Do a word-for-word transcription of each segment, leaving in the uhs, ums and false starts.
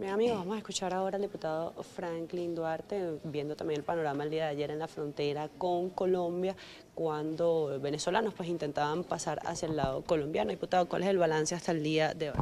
Bien, amigos, vamos a escuchar ahora al diputado Franklin Duarte, viendo también el panorama el día de ayer en la frontera con Colombia, cuando venezolanos pues intentaban pasar hacia el lado colombiano. Diputado, ¿cuál es el balance hasta el día de hoy?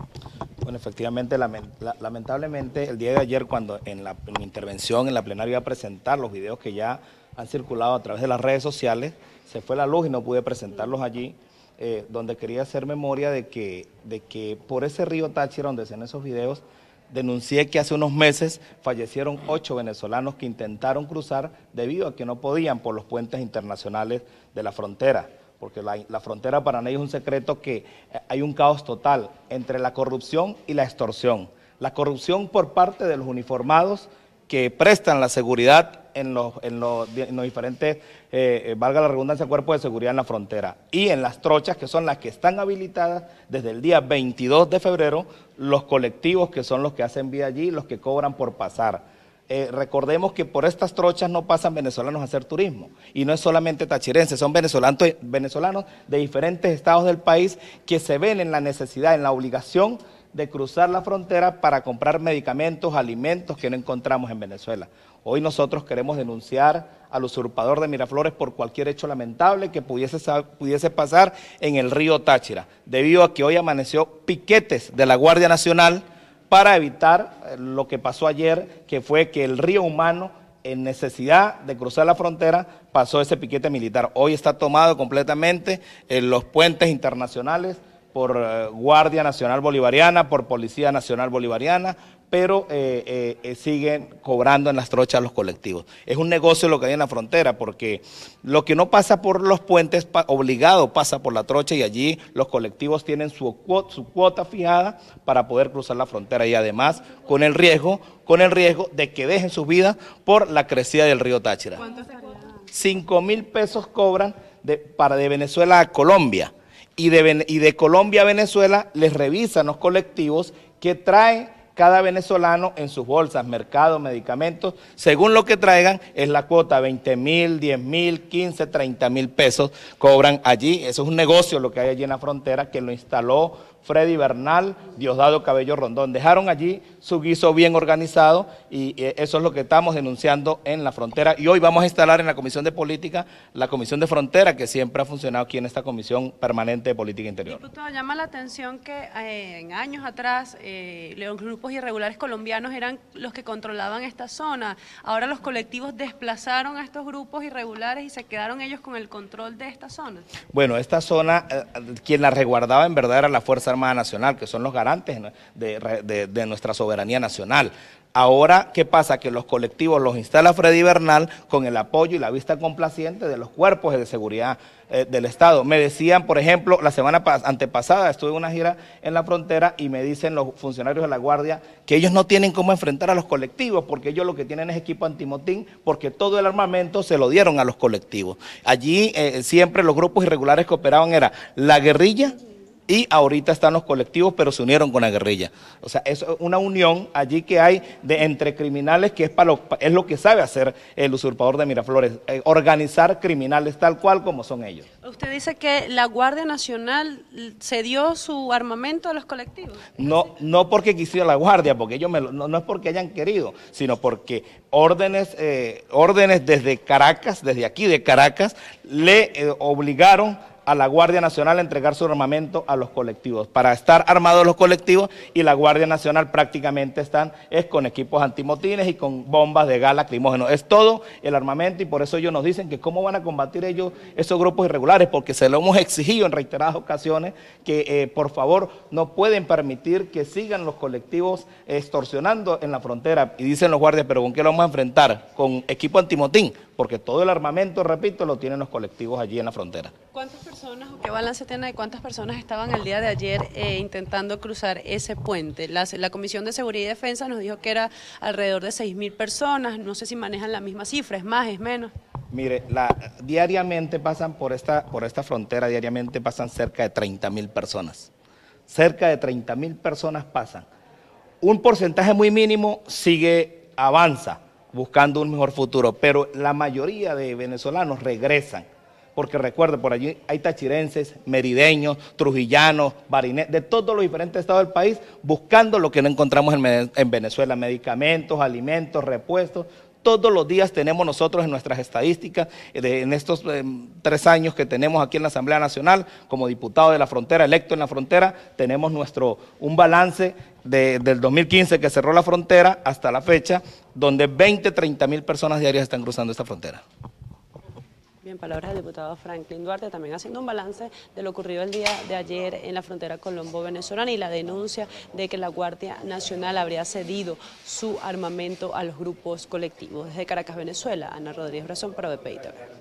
Bueno, efectivamente, lament lamentablemente, el día de ayer, cuando en la en mi intervención en la plenaria iba a presentar los videos que ya han circulado a través de las redes sociales, se fue la luz y no pude presentarlos allí, eh, donde quería hacer memoria de que, de que por ese río Táchira, donde se ven esos videos, denuncié que hace unos meses fallecieron ocho venezolanos que intentaron cruzar debido a que no podían por los puentes internacionales de la frontera, porque la, la frontera para ellos es un secreto que hay un caos total entre la corrupción y la extorsión. La corrupción por parte de los uniformados que prestan la seguridad en los, en los, en los diferentes, eh, valga la redundancia, cuerpos de seguridad en la frontera. Y en las trochas, que son las que están habilitadas desde el día veintidós de febrero, los colectivos que son los que hacen vida allí, los que cobran por pasar. Eh, recordemos que por estas trochas no pasan venezolanos a hacer turismo, y no es solamente tachirenses, son venezolanos, venezolanos de diferentes estados del país que se ven en la necesidad, en la obligación de cruzar la frontera para comprar medicamentos, alimentos que no encontramos en Venezuela. Hoy nosotros queremos denunciar al usurpador de Miraflores por cualquier hecho lamentable que pudiese, pudiese pasar en el río Táchira, debido a que hoy amaneció piquetes de la Guardia Nacional para evitar lo que pasó ayer, que fue que el río humano, en necesidad de cruzar la frontera, pasó ese piquete militar. Hoy está tomado completamente en los puentes internacionales por eh, Guardia Nacional Bolivariana, por Policía Nacional Bolivariana, pero eh, eh, siguen cobrando en las trochas los colectivos. Es un negocio lo que hay en la frontera, porque lo que no pasa por los puentes, pa, obligado pasa por la trocha, y allí los colectivos tienen su, su cuota fijada para poder cruzar la frontera, y además con el riesgo, con el riesgo de que dejen sus vidas por la crecida del río Táchira. ¿Cuánto se cobra? Cinco mil pesos cobran de, para de Venezuela a Colombia. Y de, y de Colombia a Venezuela les revisan los colectivos que trae cada venezolano en sus bolsas, mercados, medicamentos. Según lo que traigan es la cuota, veinte mil, diez mil, quince, treinta mil pesos cobran allí. Eso es un negocio lo que hay allí en la frontera, que lo instaló Freddy Bernal, Diosdado Cabello Rondón. Dejaron allí su guiso bien organizado, y eso es lo que estamos denunciando en la frontera. Y hoy vamos a instalar en la Comisión de Política, la Comisión de Frontera, que siempre ha funcionado aquí en esta Comisión Permanente de Política Interior. Diputado, llama la atención que eh, en años atrás eh, los grupos irregulares colombianos eran los que controlaban esta zona. Ahora los colectivos desplazaron a estos grupos irregulares y se quedaron ellos con el control de esta zona. Bueno, esta zona, eh, quien la resguardaba en verdad era la Fuerza Armada Nacional, que son los garantes de, de, de nuestra soberanía nacional. Ahora, ¿qué pasa? Que los colectivos los instala Freddy Bernal con el apoyo y la vista complaciente de los cuerpos de seguridad eh, del Estado. Me decían, por ejemplo, la semana antepasada estuve en una gira en la frontera y me dicen los funcionarios de la Guardia que ellos no tienen cómo enfrentar a los colectivos, porque ellos lo que tienen es equipo antimotín, porque todo el armamento se lo dieron a los colectivos. Allí eh, siempre los grupos irregulares que operaban era la guerrilla, y ahorita están los colectivos, pero se unieron con la guerrilla. O sea, es una unión allí que hay de entre criminales, que es, para lo, es lo que sabe hacer el usurpador de Miraflores, eh, organizar criminales tal cual como son ellos. Usted dice que la Guardia Nacional cedió su armamento a los colectivos. No, no porque quisiera la Guardia, porque ellos me lo, no, no es porque hayan querido, sino porque órdenes, eh, órdenes desde Caracas, desde aquí de Caracas, le eh, obligaron a la Guardia Nacional a entregar su armamento a los colectivos, para estar armados los colectivos, y la Guardia Nacional prácticamente están es con equipos antimotines y con bombas de gas lacrimógeno. Es todo el armamento, y por eso ellos nos dicen que cómo van a combatir ellos esos grupos irregulares, porque se lo hemos exigido en reiteradas ocasiones que eh, por favor no pueden permitir que sigan los colectivos extorsionando en la frontera. Y dicen los guardias, pero ¿con qué lo vamos a enfrentar? Con equipo antimotín, porque todo el armamento, repito, lo tienen los colectivos allí en la frontera. ¿Cuántas personas, o qué balance tiene de cuántas personas estaban el día de ayer eh, intentando cruzar ese puente? Las, la Comisión de Seguridad y Defensa nos dijo que era alrededor de seis mil personas, no sé si manejan la misma cifra, es más, es menos. Mire, la, diariamente pasan por esta, por esta frontera, diariamente pasan cerca de treinta mil personas, cerca de treinta mil personas pasan. Un porcentaje muy mínimo sigue, avanza, buscando un mejor futuro, pero la mayoría de venezolanos regresan, porque recuerde, por allí hay tachirenses, merideños, trujillanos, barinés, de todos los diferentes estados del país, buscando lo que no encontramos en, en Venezuela, medicamentos, alimentos, repuestos. Todos los días tenemos nosotros en nuestras estadísticas, de, en estos eh, tres años que tenemos aquí en la Asamblea Nacional, como diputado de la frontera, electo en la frontera, tenemos nuestro un balance de, del dos mil quince que cerró la ffrontera hasta la fecha, donde veinte, treinta mil personas diarias están cruzando esta frontera. Bien, palabras del diputado Franklin Duarte, también haciendo un balance de lo ocurrido el día de ayer en la frontera colombo-venezolana y la denuncia de que la Guardia Nacional habría cedido su armamento a los grupos colectivos. Desde Caracas, Venezuela, Ana Rodríguez Brazón para V P I T V.